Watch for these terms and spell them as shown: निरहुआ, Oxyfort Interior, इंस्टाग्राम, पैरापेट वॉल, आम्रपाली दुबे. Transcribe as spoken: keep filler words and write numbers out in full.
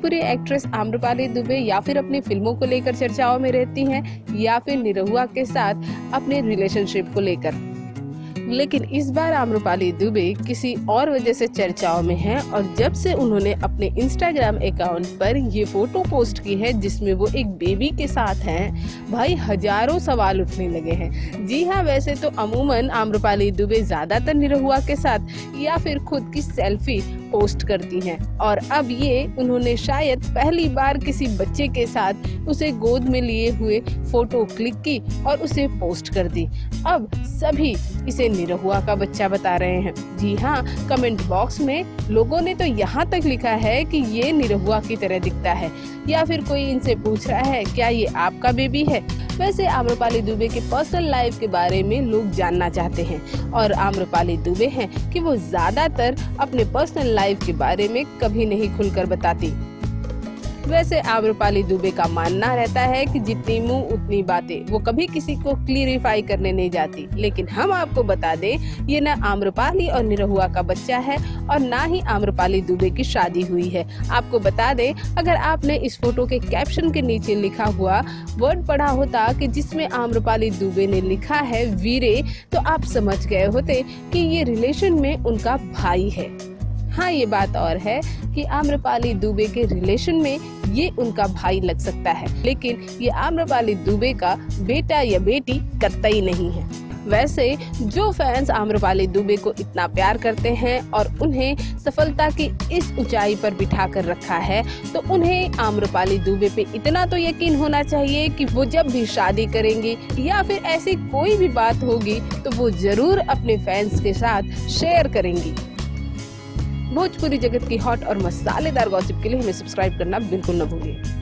Bhojpuri actress आम्रपाली दुबे या फिर अपनी फिल्मों को लेकर चर्चाओं में रहती हैं या फिर निरहुआ के साथ अपने रिलेशनशिप को लेकर। लेकिन इस बार आम्रपाली दुबे किसी और वजह से चर्चाओं में हैं और जब से उन्होंने अपने इंस्टाग्राम अकाउंट पर ये फोटो पोस्ट की है जिसमें वो एक बेबी के साथ हैं, भाई हजारों सवाल उठने लगे हैं। जी हाँ, वैसे तो अमूमन आम्रपाली दुबे ज़्यादातर निरहुआ के साथ या फिर खुद की सेल्फी पोस्ट करती हैं और अब ये उन्होंने शायद पहली बार किसी बच्चे के साथ उसे गोद में लिए हुए फोटो क्लिक की और उसे पोस्ट कर दी। अब सभी इसे निरहुआ का बच्चा बता रहे हैं। जी हाँ, कमेंट बॉक्स में लोगों ने तो यहाँ तक लिखा है कि ये निरहुआ की तरह दिखता है या फिर कोई इनसे पूछ रहा है क्या ये आपका बेबी है। वैसे आम्रपाली दुबे के पर्सनल लाइफ के बारे में लोग जानना चाहते हैं और आम्रपाली दुबे हैं कि वो ज्यादातर अपने पर्सनल लाइफ के बारे में कभी नहीं खुलकर बताती। वैसे आम्रपाली दुबे का मानना रहता है कि जितनी मुंह उतनी बातें, वो कभी किसी को क्लियरिफाई करने नहीं जाती। लेकिन हम आपको बता दें, ये ना आम्रपाली और निरहुआ का बच्चा है और ना ही आम्रपाली दुबे की शादी हुई है। आपको बता दें, अगर आपने इस फोटो के कैप्शन के नीचे लिखा हुआ वर्ड पढ़ा होता कि जिसमें आम्रपाली दुबे ने लिखा है वीरे, तो आप समझ गए होते कि ये रिलेशन में उनका भाई है। हाँ, ये बात और है कि आम्रपाली दुबे के रिलेशन में ये उनका भाई लग सकता है, लेकिन ये आम्रपाली दुबे का बेटा या बेटी कतई नहीं है। वैसे जो फैंस आम्रपाली दुबे को इतना प्यार करते हैं और उन्हें सफलता की इस ऊंचाई पर बिठा कर रखा है, तो उन्हें आम्रपाली दुबे पे इतना तो यकीन होना चाहिए कि वो जब भी शादी करेंगी या फिर ऐसी कोई भी बात होगी तो वो जरूर अपने फैंस के साथ शेयर करेंगी। भोजपुरी जगत की हॉट और मसालेदार गॉसिप के लिए हमें सब्सक्राइब करना बिल्कुल न भूलिए।